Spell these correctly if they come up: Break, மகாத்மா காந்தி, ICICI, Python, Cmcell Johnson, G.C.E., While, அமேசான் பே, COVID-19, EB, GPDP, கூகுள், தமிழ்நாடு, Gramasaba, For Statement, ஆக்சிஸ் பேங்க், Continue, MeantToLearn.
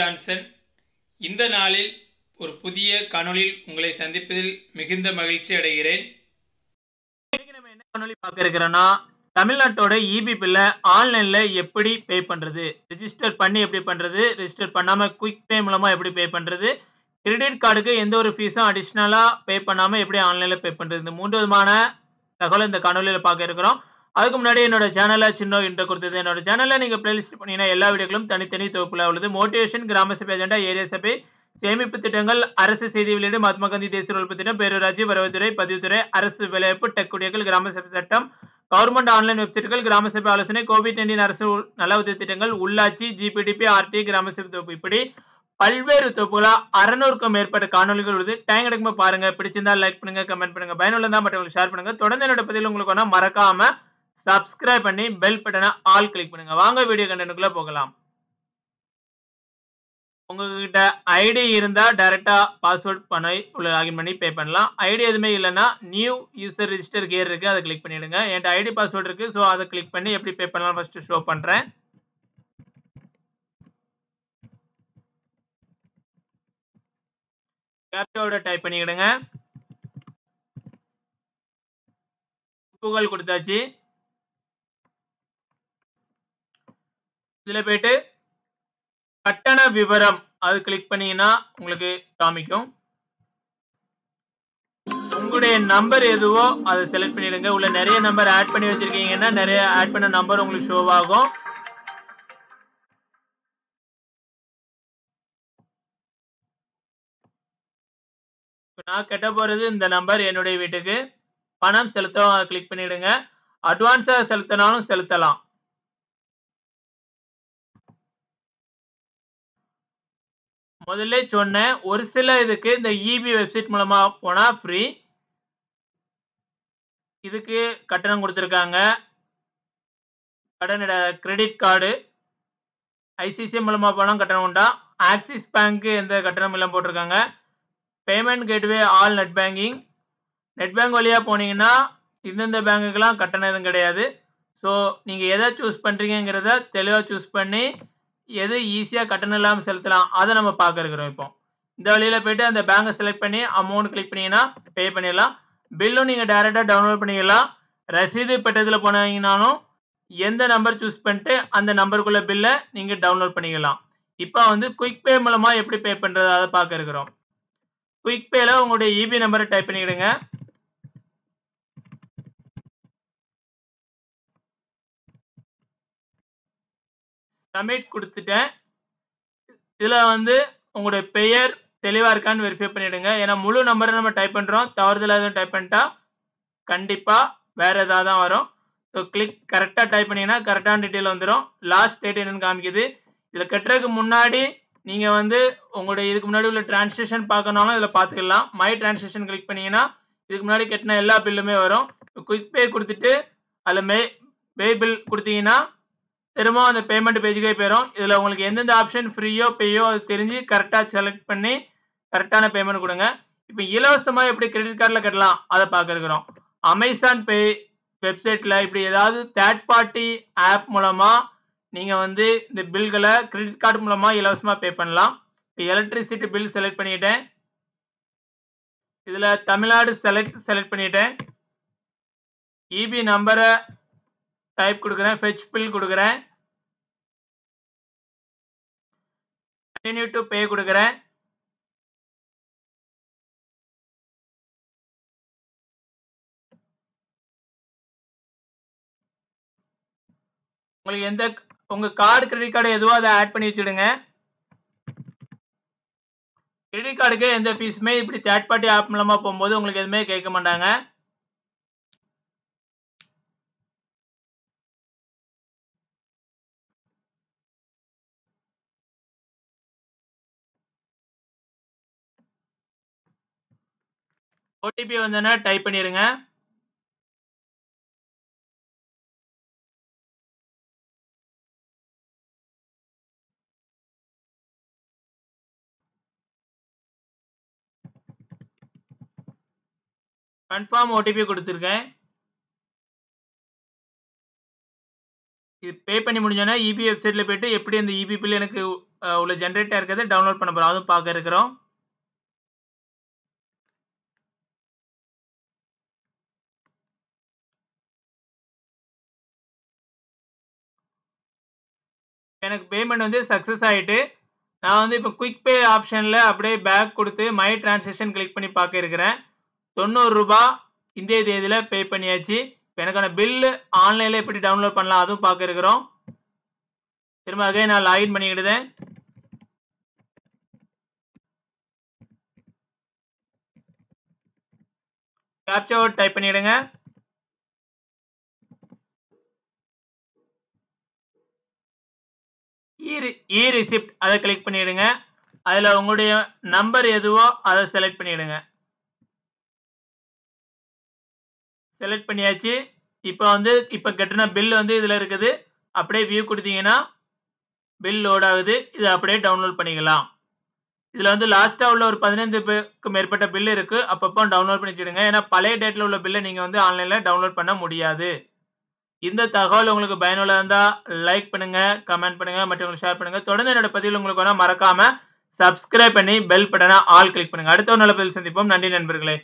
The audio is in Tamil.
ஜான்சன். இந்த நாளில் ஒரு புதிய காணொளியில் உங்களை சந்திப்பதில் மிகுந்த மகிழ்ச்சி அடைகிறேன். நம்ம என்ன காணொளி பார்க்க இருக்கிறோம்னா, தமிழ்நாட்டோட EB பில்ல ஆன்லைன்ல எப்படி பே பண்றது, ரெஜிஸ்டர் பண்ணி எப்படி பண்றது, ரெஜிஸ்டர் பண்ணாம குயிக் பே மூலமா எப்படி பே பண்றது, கிரெடிட் கார்டுக்கு எந்த ஒரு ஃபீஸும் அடிஷ்னலா பே பண்ணாம எப்படி ஆன்லைன்ல பே பண்றது, இந்த மூன்று விதமான தகவல் இந்த காணொலியில பார்க்க இருக்கிறோம். அதுக்கு முன்னாடி என்னோட சேனலை சின்ன இன்ட்ரோ கொடுத்தது. என்னோட சேனலில் நீங்கள் பிளேலிஸ்ட் பண்ணீங்கன்னா எல்லா வீடியோக்களும் தனித்தனி தொகுப்பில் உள்ளது. மோட்டிவேஷன், கிராம சபை அஜெண்டா, ஏரியா சபை, சேமிப்பு திட்டங்கள், அரசு செய்தி வெளியீடு, மகாத்மா காந்தி தேசிய உழைப்பு திட்டம், பேரூராட்சி, வரவுத்துறை, பதிவுத்துறை, அரசு வேலைவாய்ப்பு, டெக்குடியர்கள், கிராம சபை சட்டம், கவர்மெண்ட் ஆன்லைன் வெப்சைட்டுகள், கிராம சபை ஆலோசனை, COVID-19 அரசு நல உதவி திட்டங்கள், உள்ளாட்சி, GPDP, RT, கிராம சபை தொகுப்பு, இப்படி பல்வேறு தொகுப்புகளாக 600க்கும் மேற்பட்ட காணொலிகள் உள்ளது. டைம் கிடைக்கும்போது பாருங்க. பிடிச்சிருந்தா லைக் பண்ணுங்க, கமெண்ட் பண்ணுங்க, பயனுள்ளதா மற்றவங்களுக்கு ஷேர் பண்ணுங்க. தொடர்ந்து என்னோட பதில் உங்களுக்கு ஒன்றா மறக்காம சப்ஸ்கிரைப் பண்ணி பெல் பட்டனை ஆல் கிளிக் பண்ணுங்க. வாங்க வீடியோ கண்டென்ட்குள்ள போகலாம். உங்ககிட்ட ஐடி இருந்தா டைரக்டா பாஸ்வேர்ட் பண்ணி உள்ள லாகின் பண்ணி பே பண்ணலாம். ஐடி எதுவுமே இல்லைன்னா நியூ யூசர் ரெஜிஸ்டர் கியர் இருக்கு, அதை கிளிக் பண்ணிடுங்க. என்கிட்ட ஐடி பாஸ்வேர்ட் இருக்கு, ஸோ அதை கிளிக் பண்ணி எப்படி பே பண்ணலாம் ஃபர்ஸ்ட் ஷோ பண்றேன். கேப்சாவோட டைப் பண்ணிக்கிடுங்க. கூகுள் கொடுத்தாச்சு. இதுல போயிட்டு கட்டண விவரம் அது கிளிக் பண்ணீங்கன்னா உங்களுக்கு காமிக்கும். உங்களுடைய நம்பர் எதுவோ அதை செலக்ட் பண்ணிடுங்க. உள்ள நிறைய நம்பர் ஆட் பண்ணி வச்சிருக்கீங்கன்னா நிறைய ஆட் பண்ண நம்பர் உங்களுக்கு ஷோ ஆகும். நான் கட்ட போறது இந்த நம்பர், என்னுடைய வீட்டுக்கு பணம் செலுத்தவும் அதை கிளிக் பண்ணிடுங்க. அட்வான்ஸா செலுத்தினாலும் செலுத்தலாம். முதல்ல சொன்னேன், ஒரு சில இதுக்கு இந்த EB வெப்சைட் மூலமா போனா ஃப்ரீ, இதுக்கு கட்டணம் கொடுத்துருக்காங்க. கடன் கிரெடிட் கார்டு ICICI மூலமா போனால் கட்டணம் உண்டா. ஆக்சிஸ் பேங்க்கு எந்த கட்டணம் எல்லாம் போட்டிருக்காங்க. Payment gateway all net banking, net bank வழியா போனீங்கன்னா இந்தந்த பேங்குக்கெல்லாம் கட்டணம் எதுவும் கிடையாது. ஸோ நீங்கள் எதை சூஸ் பண்ணுறீங்கிறத தெளிவாக சூஸ் பண்ணி எது ஈஸியாக கட்டணம் இல்லாமல் செலுத்தலாம் அதை நம்ம பார்க்க இருக்கிறோம். இப்போ இந்த வழியில் போயிட்டு அந்த பேங்கை செலக்ட் பண்ணி அமௌண்ட் கிளிக் பண்ணிங்கன்னா பே பண்ணிடலாம். பில்லும் நீங்கள் டைரெக்டாக டவுன்லோட் பண்ணிக்கலாம். ரசீது பெற்றதில் போனீங்கன்னாலும் எந்த நம்பர் சூஸ் பண்ணிட்டு அந்த நம்பருக்குள்ள பில்லை நீங்கள் டவுன்லோட் பண்ணிக்கலாம். இப்போ வந்து குயிக் பே மூலமாக எப்படி பே பண்ணுறது அதை பார்க்க இருக்கிறோம். குயிக் பேல உங்களுடைய EB நம்பரை டைப் பண்ணிக்கிடுங்க. சப்மிட் கொடுத்துட்டேன். இதில் வந்து உங்களுடைய பெயர் தெளிவாக இருக்கான்னு வெரிஃபை பண்ணிவிடுங்க. ஏன்னா முழு நம்பரை நம்ம டைப் பண்ணுறோம், தவறுதலாக எதுவும் டைப் பண்ணிட்டா கண்டிப்பாக வேறு எதாவது தான் வரும். ஸோ கிளிக் கரெக்டாக டைப் பண்ணிங்கன்னா கரெக்டான டீட்டெயில் வந்துடும். லாஸ்ட் டேட் என்னென்னு காமிக்குது. இதில் கட்டுறதுக்கு முன்னாடி நீங்கள் வந்து உங்களுடைய இதுக்கு முன்னாடி உள்ள டிரான்சாக்ஷன் பார்க்கணும்னாலும் இதில் பார்த்துக்கலாம். மை டிரான்சாக்ஷன் கிளிக் பண்ணிங்கன்னா இதுக்கு முன்னாடி கட்டின எல்லா பில்லுமே வரும். குயிக் பே கொடுத்துட்டு அதில் பே பில் கொடுத்தீங்கன்னா திரும்ப அந்த பேமெண்ட் பேஜுக்கே போயிடும். இதில் உங்களுக்கு எந்தெந்த ஆப்ஷன் ஃப்ரீயோ பேயோ அது தெரிஞ்சு கரெக்டாக செலக்ட் பண்ணி கரெக்டான பேமெண்ட் கொடுங்க. இப்போ இலவசமாக எப்படி கிரெடிட் கார்டில் கட்டலாம் அதை பார்க்க இருக்கிறோம். அமேசான் பே வெப்சைட்டில் இப்படி ஏதாவது தேர்ட் பார்ட்டி ஆப் மூலமாக நீங்கள் வந்து இந்த பில்களை கிரெடிட் கார்டு மூலமாக இலவசமாக பே பண்ணலாம். இப்போ எலக்ட்ரிசிட்டி பில் செலக்ட் பண்ணிட்டேன். இதில் தமிழ்நாடு செலக்ட் பண்ணிட்டேன். EB நம்பரை டைப் கொடுக்குறேன். ஃபெட்ச் பில் கொடுக்குறேன். கண்டினியூ டு பே கொடுக்குறேன். உங்களுக்கு எந்த உங்க கார்டு கிரெடிட் கார்டு எதுவோ அதை ஆட் பண்ணி வச்சுடுங்க. கிரெடிட் கார்டுக்கு எந்த ஃபீஸுமே இப்படி தேர்ட் பார்ட்டி ஆப் மூலமா போகும்போது உங்களுக்கு எதுவுமே கேட்க மாட்டாங்க. OTP வந்தோன்னா டைப் பண்ணிடுங்க. கன்ஃபார்ம் OTP கொடுத்துருக்கேன். இது பே பண்ணி முடிஞ்சோன்னா EB வெப்சைட்டில் போயிட்டு எப்படி அந்த EB பில் எனக்கு உள்ள ஜெனரேட் ஆயிருக்கிறது டவுன்லோட் பண்ண போறோம் அதுவும் பார்க்க இருக்கிறோம். எனக்கு பேமெண்ட் வந்து சக்சஸ் ஆயிட்டு நான் வந்து இப்போ குயிக் பே ஆப்ஷன்ல அப்படியே பேக் கொடுத்து மை டிரான்சாக்ஷன் கிளிக் பண்ணி பார்க்க இருக்கிறேன். 90 ரூபாய் இந்த தேதியில் பே பண்ணியாச்சு. இப்போ எனக்கான பில்லு ஆன்லைனில் எப்படி டவுன்லோட் பண்ணலாம் அதுவும் பார்க்க இருக்கிறோம். திரும்ப அகைன் நான் லாகின் பண்ணிக்கிடுதேன். கேப்சா கோட் டைப் பண்ணிடுங்க. இ ரிசிப்ட் அதை கிளிக் பண்ணிடுங்க. அதில் உங்களுடைய நம்பர் எதுவோ அதை செலக்ட் பண்ணிடுங்க. செலக்ட் பண்ணியாச்சு. இப்போ வந்து இப்போ கட்டின பில் வந்து இதில் இருக்குது. அப்படியே வியூ கொடுத்தீங்கன்னா பில் லோட் ஆகுது. இது அப்படியே டவுன்லோட் பண்ணிக்கலாம். இதில் வந்து லாஸ்ட்டாக உள்ள ஒரு 15க்கு மேற்பட்ட பில் இருக்குது. அப்பப்போ டவுன்லோட் பண்ணி வச்சுடுங்க. ஏன்னா பழைய டேட்டில் உள்ள பில்லை நீங்கள் வந்து ஆன்லைனில் டவுன்லோட் பண்ண முடியாது. இந்த தகவல் உங்களுக்கு பயனுள்ளதாக இருந்தால் லைக் பண்ணுங்கள், கமெண்ட் பண்ணுங்கள், மற்றவங்களுக்கு ஷேர் பண்ணுங்கள். தொடர்ந்து என்னோட பதிவில் உங்களுக்கு வேணால் மறக்காமல் சப்ஸ்கிரைப் பண்ணி பெல் பட்டனை ஆல் கிளிக் பண்ணுங்கள். அடுத்த ஒரு நல்ல பதில் சந்திப்போம். நன்றி நண்பர்களே.